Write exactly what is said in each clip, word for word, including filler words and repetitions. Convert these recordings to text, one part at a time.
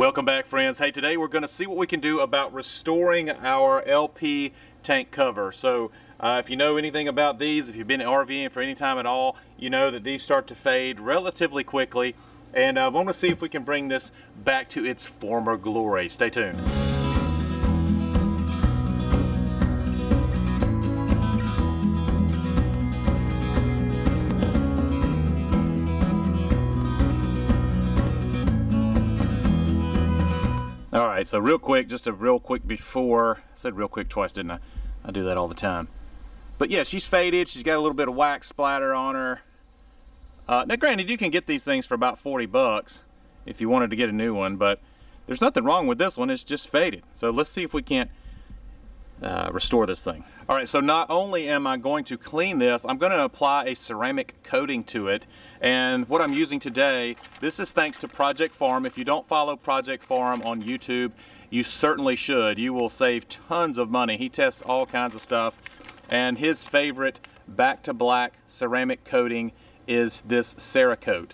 Welcome back, friends. Hey, today we're going to see what we can do about restoring our L P tank cover. So uh, if you know anything about these, if you've been RVing for any time at all, you know that these start to fade relatively quickly, and I want to see if we can bring this back to its former glory. Stay tuned. All right, so real quick, just a real quick before. I said real quick twice, didn't I? I do that all the time. But yeah, she's faded. She's got a little bit of wax splatter on her. Uh, now, granted, you can get these things for about forty bucks if you wanted to get a new one, but there's nothing wrong with this one. It's just faded. So let's see if we can't uh, restore this thing. All right, so not only am I going to clean this, I'm going to apply a ceramic coating to it. And what I'm using today, this is thanks to Project Farm. If you don't follow Project Farm on YouTube, you certainly should. You will save tons of money. He tests all kinds of stuff. And his favorite back to black ceramic coating is this Cerakote.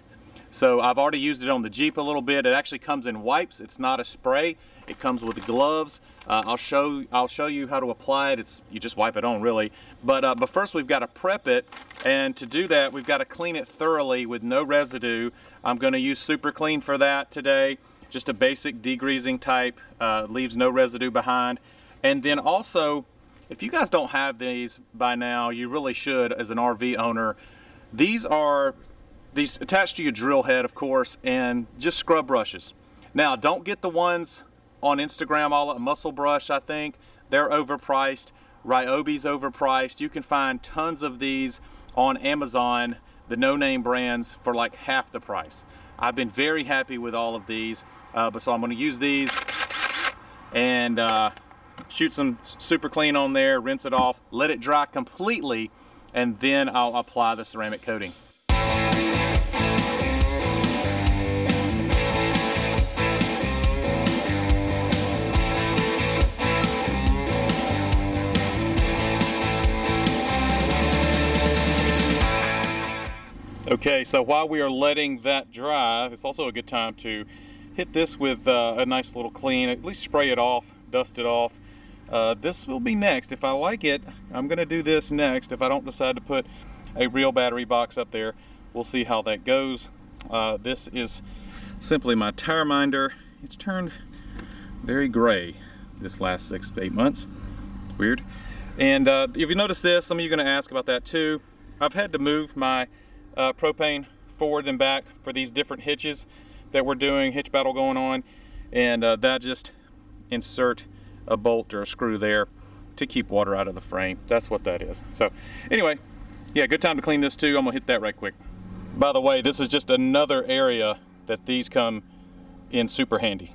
So I've already used it on the Jeep a little bit. It actually comes in wipes. It's not a spray. It comes with gloves. Uh, I'll show I'll show you how to apply it. It's you just wipe it on, really. But uh, but first we've got to prep it, and to do that we've got to clean it thoroughly with no residue. I'm going to use Super Clean for that today. Just a basic degreasing type, uh, leaves no residue behind. And then also, if you guys don't have these by now, you really should as an R V owner. These are These attached to your drill head, of course, and just scrub brushes. Now, don't get the ones on Instagram, all at Muscle Brush, I think. They're overpriced. Ryobi's overpriced. You can find tons of these on Amazon, the no-name brands, for like half the price. I've been very happy with all of these, uh, but so I'm going to use these and uh, shoot some Super Clean on there, rinse it off, let it dry completely, and then I'll apply the ceramic coating. Okay, so while we are letting that dry, it's also a good time to hit this with uh, a nice little clean, at least spray it off, dust it off. Uh, this will be next. If I like it, I'm going to do this next. If I don't decide to put a real battery box up there, we'll see how that goes. Uh, this is simply my tire minder. It's turned very gray this last six to eight months. Weird. And uh, if you notice this, some of you are going to ask about that too. I've had to move my Uh, propane forward and back for these different hitches that we're doing, hitch battle going on, and uh, that just insert a bolt or a screw there to keep water out of the frame. That's what that is. So anyway, yeah, good time to clean this too. I'm gonna hit that right quick. By the way, this is just another area that these come in super handy.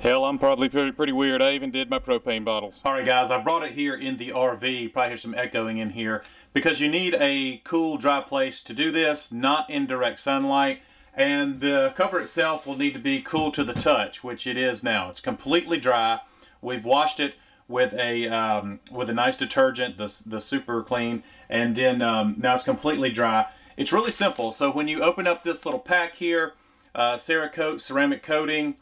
Hell, I'm probably pretty, pretty weird. I even did my propane bottles. All right, guys, I brought it here in the R V. You probably hear some echoing in here because you need a cool, dry place to do this, not in direct sunlight. And the cover itself will need to be cool to the touch, which it is now. It's completely dry. We've washed it with a um, with a nice detergent, the, the Super Clean, and then um, now it's completely dry. It's really simple. So when you open up this little pack here, uh, Cerakote ceramic coating,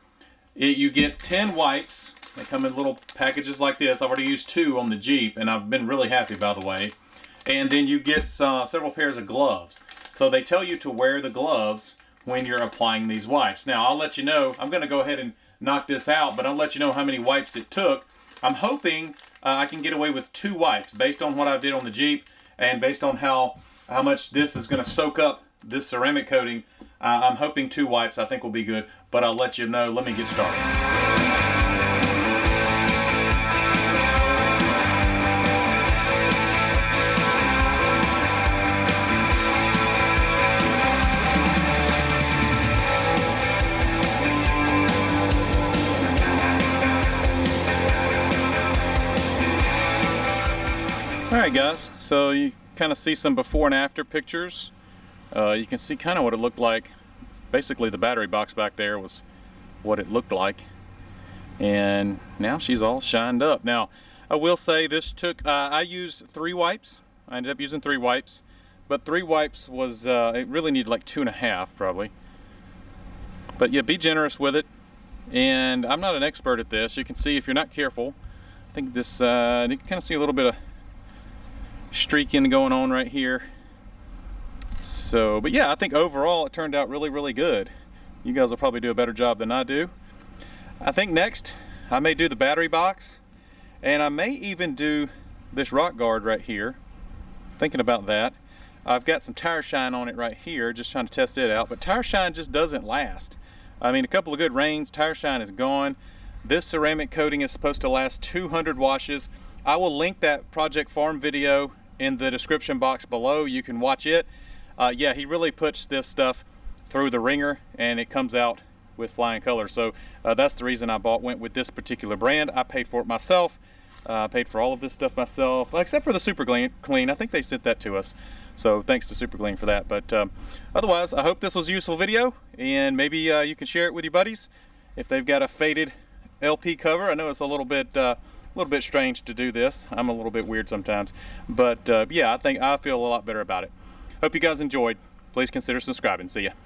It, you get ten wipes. They come in little packages like this. I've already used two on the Jeep, and I've been really happy, by the way. And then you get some, several pairs of gloves. So they tell you to wear the gloves when you're applying these wipes. Now, I'll let you know. I'm going to go ahead and knock this out, but I'll let you know how many wipes it took. I'm hoping uh, I can get away with two wipes based on what I did on the Jeep and based on how, how much this is going to soak up this ceramic coating. Uh, I'm hoping two wipes I think will be good, but I'll let you know. Let me get started. All right, guys, so you kind of see some before and after pictures. Uh, you can see kind of what it looked like. It's basically the battery box back there was what it looked like, and now she's all shined up. Now I will say this took uh, I used three wipes. I ended up using three wipes, but three wipes was uh, it really needed like two and a half probably. But yeah, be generous with it. And I'm not an expert at this. You can see if you're not careful, I think this, uh, you can kind of see a little bit of streaking going on right here. So, but yeah, I think overall it turned out really, really good. You guys will probably do a better job than I do. I think next I may do the battery box, and I may even do this rock guard right here. Thinking about that. I've got some tire shine on it right here, just trying to test it out, but tire shine just doesn't last. I mean, a couple of good rains, tire shine is gone. This ceramic coating is supposed to last two hundred washes. I will link that Project Farm video in the description box below. You can watch it. Uh, yeah, he really puts this stuff through the ringer, and it comes out with flying colors. So uh, that's the reason I bought went with this particular brand. I paid for it myself. I uh, paid for all of this stuff myself, except for the Super Clean. I think they sent that to us. So thanks to Super Clean for that. But um, otherwise, I hope this was a useful video, and maybe uh, you can share it with your buddies if they've got a faded L P cover. I know it's a little bit, uh, a little bit strange to do this. I'm a little bit weird sometimes, but uh, yeah, I think I feel a lot better about it. Hope you guys enjoyed. Please consider subscribing. See ya.